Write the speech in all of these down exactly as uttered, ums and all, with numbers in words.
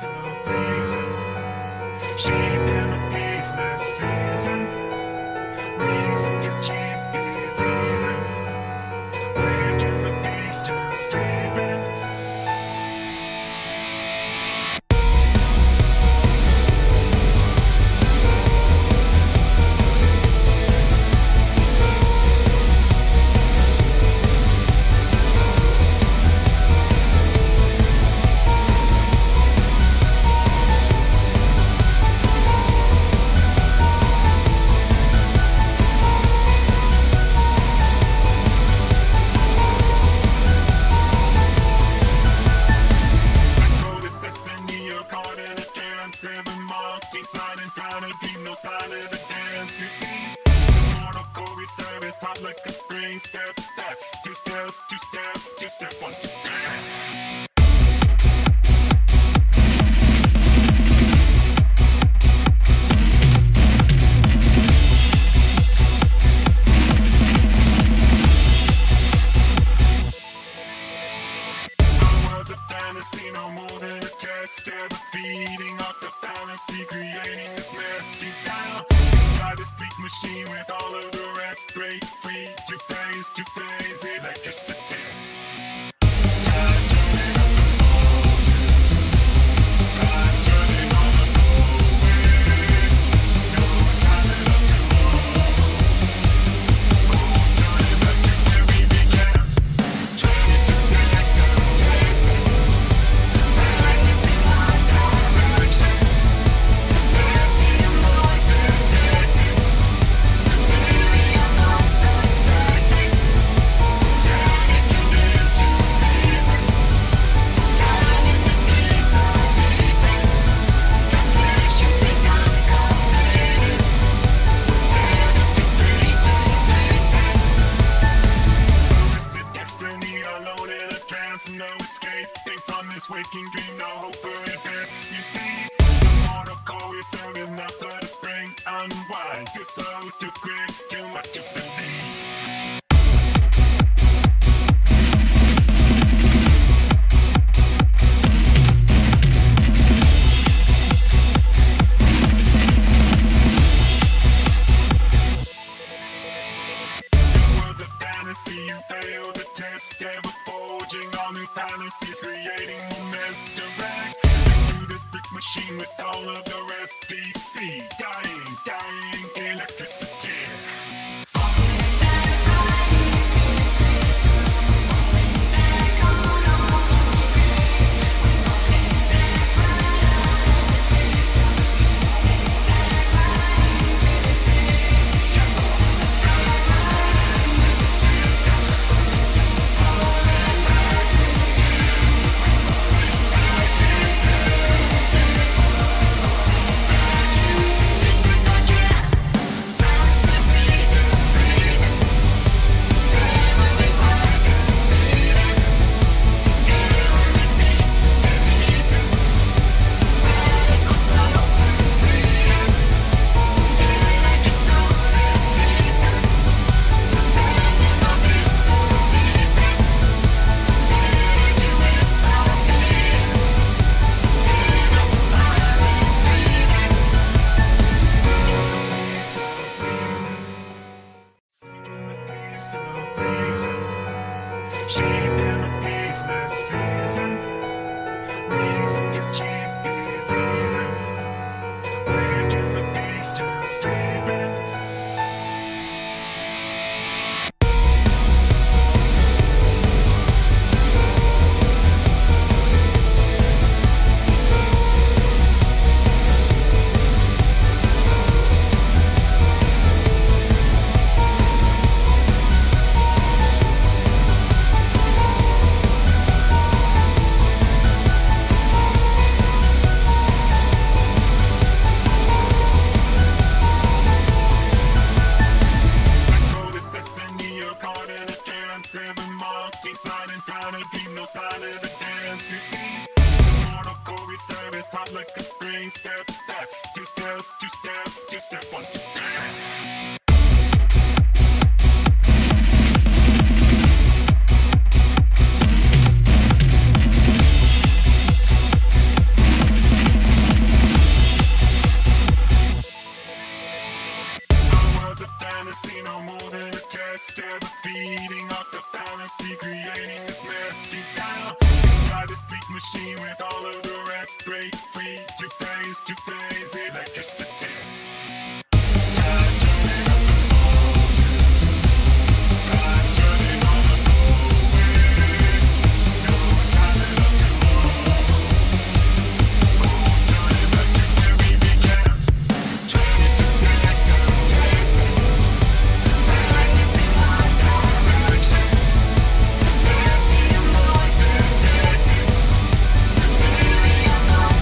self-reason, sheep in a peaceless season, reason to keep believing, waking the beast to sleeping. Like a spring step, step, two step, two step, two step, one, two, three. I was a fantasy, no more than a test, ever feeding off the fallacy, creating this nasty dial. Inside this bleak machine with all of the rest, break free to phase to phase electricity. Time turning on the moment, time turning on us always. No time left to roll, full time back to where we began. twenty-two seconds, taste me, fragments in one direction. No escaping from this waking dream, no hope for advance. You see, the mortal core is serving enough for the spring. Unwind, too slow, too quick, too much to believe. You fail the test, ever forging all new fantasies, creating a misdirect. And through this brick machine with all of the rest, D C, dying, dying electricity. Like a spring step, step, two step, two step, two step, one, two, three. machine with all of the rest. Break free to praise, to praise electricity. Time turning on the moment. Time turning on the forwards. No time at all to roll. Full turning back to where we began. twenty-two seconds, days. Frequency, one direction.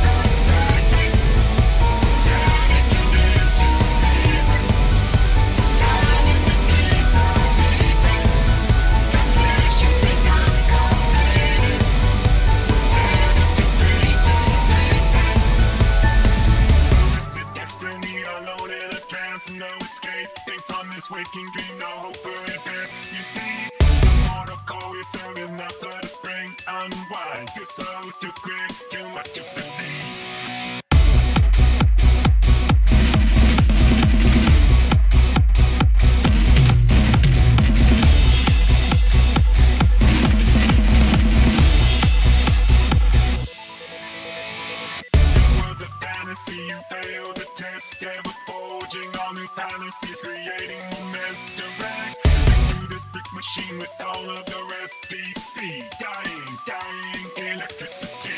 No escaping from this waking dream, no hope for advance. You see, the mortal core is serving up for the spring. Unwind, too slow, too quick, too much to believe. You fail the test, ever forging all new fantasies, creating more misdirect. Through this brick machine with all of the rest, D C, dying, dying electricity.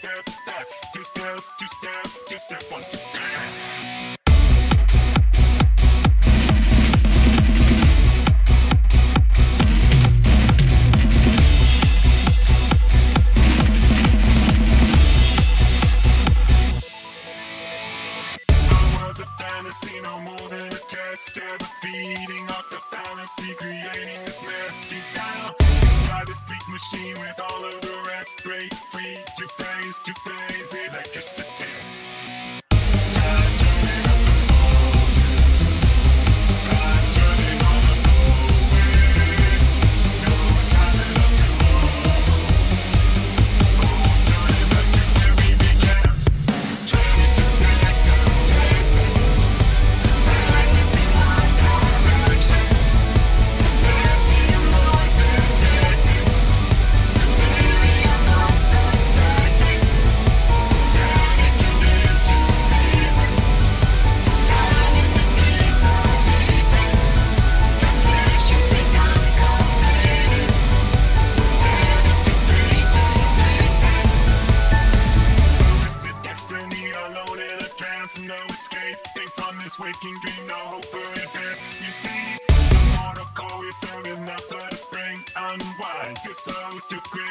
Step back, two step, two step, two step, one, two, three. I was a fantasy, no more than a test, ever feeding off the fallacy, creating this nasty dial. Inside this bleak machine with all of the rest, break free to phase, to phase electricity. Time turning on the moment. Time turning on the forwards. No time at all to roll. Full turning back to where we began. twenty-two seconds, days. Frequency, one direction. Celestial noise detected. The material noise unexpected. Static to live to reason. Time is the need for defense. Completions become completed. Seven to three to reason. Arrested destiny, alone in a trance. No escaping from this waking dream, no hope for advance. You see, the mortal core is serving up for the spring. Unwind, too slow, too quick.